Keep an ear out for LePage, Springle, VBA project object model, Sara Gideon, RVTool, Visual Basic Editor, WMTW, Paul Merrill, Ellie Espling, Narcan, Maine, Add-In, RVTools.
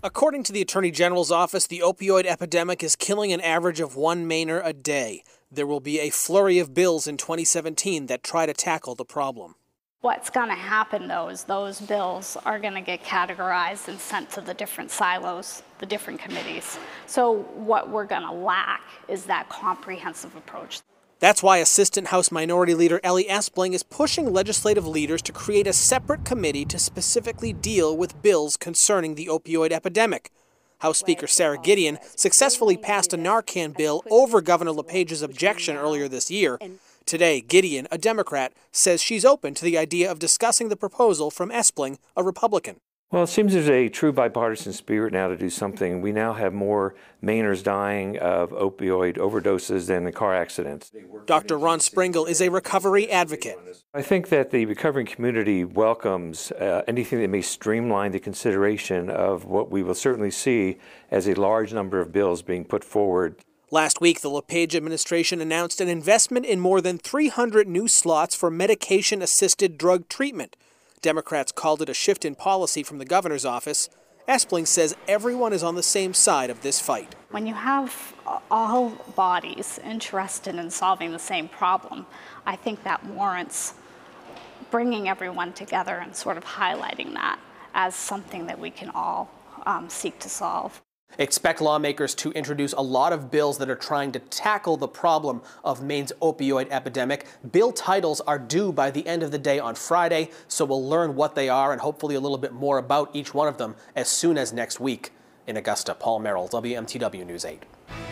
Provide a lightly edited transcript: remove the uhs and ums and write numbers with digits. According to the Attorney General's office, the opioid epidemic is killing an average of one Mainer a day. There will be a flurry of bills in 2017 that try to tackle the problem. What's going to happen, though, is those bills are going to get categorized and sent to the different silos, the different committees. So what we're going to lack is that comprehensive approach. That's why Assistant House Minority Leader Ellie Espling is pushing legislative leaders to create a separate committee to specifically deal with bills concerning the opioid epidemic. House Speaker Sara Gideon successfully passed a Narcan bill over Governor LePage's objection earlier this year. Today, Gideon, a Democrat, says she's open to the idea of discussing the proposal from Espling, a Republican. Well, it seems there's a true bipartisan spirit now to do something. We now have more Mainers dying of opioid overdoses than in car accidents. Dr. Ron Springle is a recovery advocate. I think that the recovering community welcomes anything that may streamline the consideration of what we will certainly see as a large number of bills being put forward. Last week, the LePage administration announced an investment in more than 300 new slots for medication-assisted drug treatment. Democrats called it a shift in policy from the governor's office. Espling says everyone is on the same side of this fight. When you have all bodies interested in solving the same problem, I think that warrants bringing everyone together and sort of highlighting that as something that we can all seek to solve. Expect lawmakers to introduce a lot of bills that are trying to tackle the problem of Maine's opioid epidemic. Bill titles are due by the end of the day on Friday, so we'll learn what they are and hopefully a little bit more about each one of them as soon as next week. In Augusta, Paul Merrill, WMTW News 8.